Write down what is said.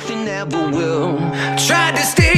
nothing ever will. Tried to stay